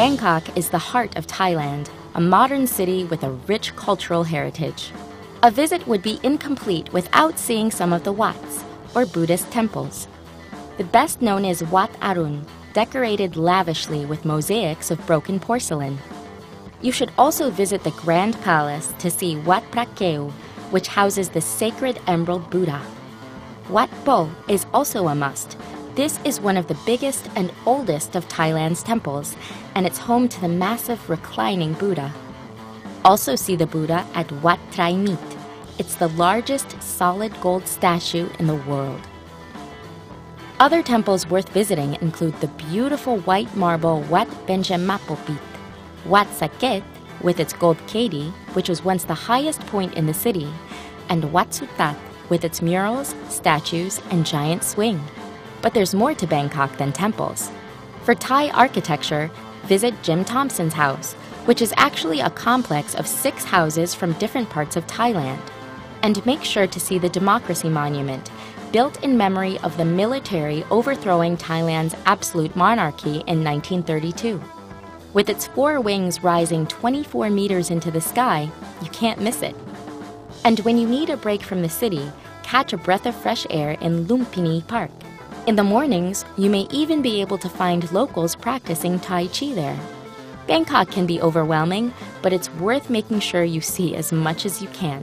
Bangkok is the heart of Thailand, a modern city with a rich cultural heritage. A visit would be incomplete without seeing some of the Wats, or Buddhist temples. The best known is Wat Arun, decorated lavishly with mosaics of broken porcelain. You should also visit the Grand Palace to see Wat Phra Kaew, which houses the sacred Emerald Buddha. Wat Pho is also a must. This is one of the biggest and oldest of Thailand's temples, and it's home to the massive reclining Buddha. Also see the Buddha at Wat Traimit. It's the largest solid gold statue in the world. Other temples worth visiting include the beautiful white marble Wat Benchamabophit, Wat Saket, with its gold kedi, which was once the highest point in the city, and Wat Suthat, with its murals, statues, and giant swing. But there's more to Bangkok than temples. For Thai architecture, visit Jim Thompson's house, which is actually a complex of 6 houses from different parts of Thailand. And make sure to see the Democracy Monument, built in memory of the military overthrowing Thailand's absolute monarchy in 1932. With its 4 wings rising 24 meters into the sky, you can't miss it. And when you need a break from the city, catch a breath of fresh air in Lumphini Park. In the mornings, you may even be able to find locals practicing Tai Chi there. Bangkok can be overwhelming, but it's worth making sure you see as much as you can.